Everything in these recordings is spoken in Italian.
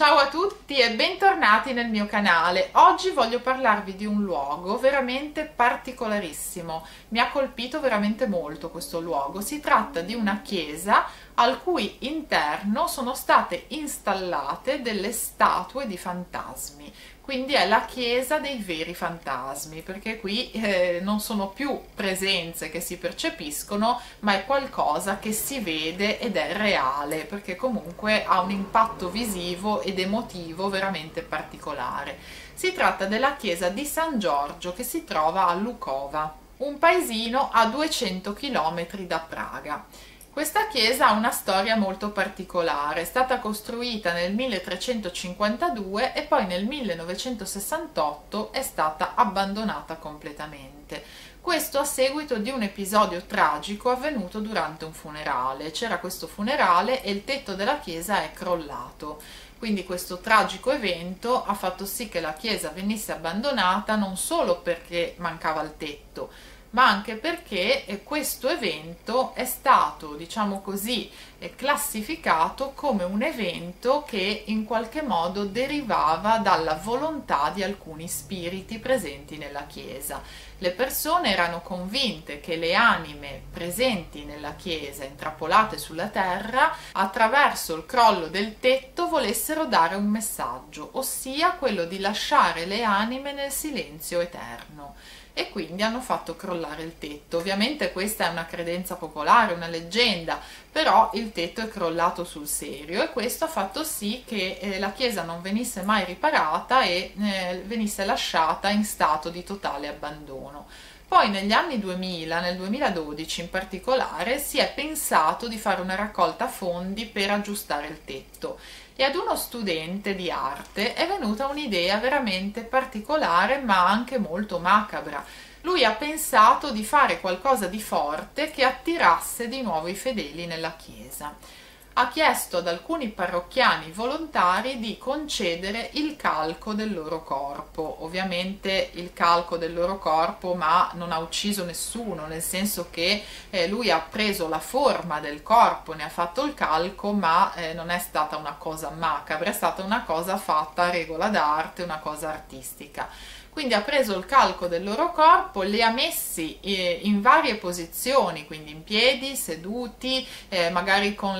Ciao a tutti e bentornati nel mio canale. Oggi voglio parlarvi di un luogo veramente particolarissimo. Mi ha colpito veramente molto questo luogo. Si tratta di una chiesa al cui interno sono state installate delle statue di fantasmi. Quindi è la chiesa dei veri fantasmi, perché qui non sono più presenze che si percepiscono, ma è qualcosa che si vede ed è reale, perché comunque ha un impatto visivo ed emotivo veramente particolare. Si tratta della chiesa di San Giorgio, che si trova a Lukova, un paesino a 200 km da Praga. Questa chiesa ha una storia molto particolare, è stata costruita nel 1352 e poi nel 1968 è stata abbandonata completamente. Questo a seguito di un episodio tragico avvenuto durante un funerale. C'era questo funerale e il tetto della chiesa è crollato. Quindi questo tragico evento ha fatto sì che la chiesa venisse abbandonata non solo perché mancava il tetto, ma anche perché questo evento è stato, diciamo così, classificato come un evento che in qualche modo derivava dalla volontà di alcuni spiriti presenti nella chiesa. Le persone erano convinte che le anime presenti nella chiesa, intrappolate sulla terra, attraverso il crollo del tetto volessero dare un messaggio, ossia quello di lasciare le anime nel silenzio eterno. E quindi hanno fatto crollare il tetto. Ovviamente questa è una credenza popolare, una leggenda, però il tetto è crollato sul serio e questo ha fatto sì che la chiesa non venisse mai riparata e venisse lasciata in stato di totale abbandono. Poi negli anni 2000, nel 2012 in particolare, si è pensato di fare una raccolta fondi per aggiustare il tetto e ad uno studente di arte è venuta un'idea veramente particolare ma anche molto macabra. Lui ha pensato di fare qualcosa di forte che attirasse di nuovo i fedeli nella chiesa. Ha chiesto ad alcuni parrocchiani volontari di concedere il calco del loro corpo, ovviamente il calco del loro corpo, ma non ha ucciso nessuno, nel senso che lui ha preso la forma del corpo, ne ha fatto il calco, ma non è stata una cosa macabra, è stata una cosa fatta a regola d'arte, una cosa artistica. Quindi ha preso il calco del loro corpo, li ha messi in varie posizioni, quindi in piedi, seduti, magari con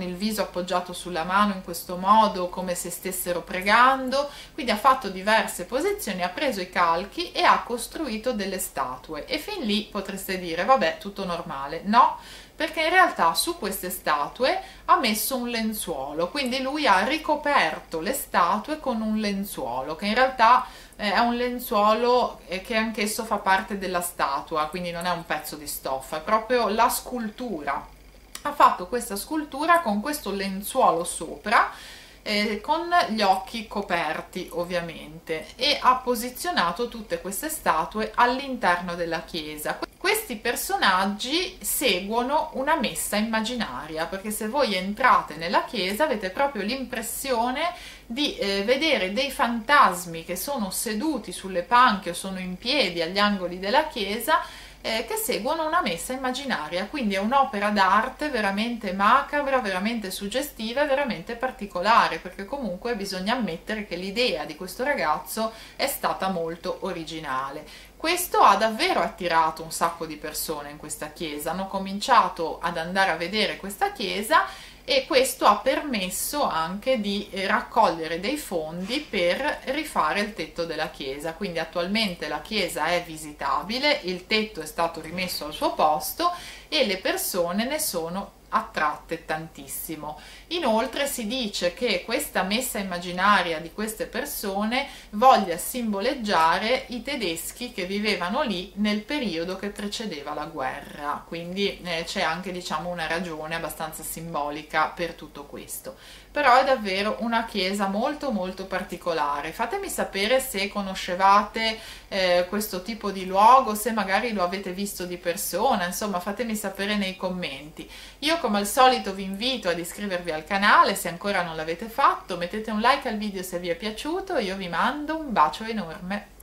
il viso appoggiato sulla mano in questo modo, come se stessero pregando. Quindi ha fatto diverse posizioni, ha preso i calchi e ha costruito delle statue. E fin lì potreste dire, vabbè, tutto normale. No, perché in realtà su queste statue ha messo un lenzuolo, quindi lui ha ricoperto le statue con un lenzuolo, che in realtà è un lenzuolo che anch'esso fa parte della statua, quindi non è un pezzo di stoffa, è proprio la scultura. Ha fatto questa scultura con questo lenzuolo sopra, con gli occhi coperti ovviamente, e ha posizionato tutte queste statue all'interno della chiesa. Questi personaggi seguono una messa immaginaria, perché se voi entrate nella chiesa avete proprio l'impressione di vedere dei fantasmi che sono seduti sulle panche o sono in piedi agli angoli della chiesa, che seguono una messa immaginaria. Quindi è un'opera d'arte veramente macabra, veramente suggestiva e veramente particolare, perché comunque bisogna ammettere che l'idea di questo ragazzo è stata molto originale. Questo ha davvero attirato un sacco di persone in questa chiesa, hanno cominciato ad andare a vedere questa chiesa e questo ha permesso anche di raccogliere dei fondi per rifare il tetto della chiesa. Quindi attualmente la chiesa è visitabile, il tetto è stato rimesso al suo posto e le persone ne sono attratte tantissimo. Inoltre si dice che questa messa immaginaria di queste persone voglia simboleggiare i tedeschi che vivevano lì nel periodo che precedeva la guerra, quindi c'è anche, diciamo, una ragione abbastanza simbolica per tutto questo. Però è davvero una chiesa molto molto particolare. Fatemi sapere se conoscevate questo tipo di luogo, se magari lo avete visto di persona, insomma fatemi sapere nei commenti. Io come al solito vi invito ad iscrivervi al canale se ancora non l'avete fatto, mettete un like al video se vi è piaciuto, io vi mando un bacio enorme.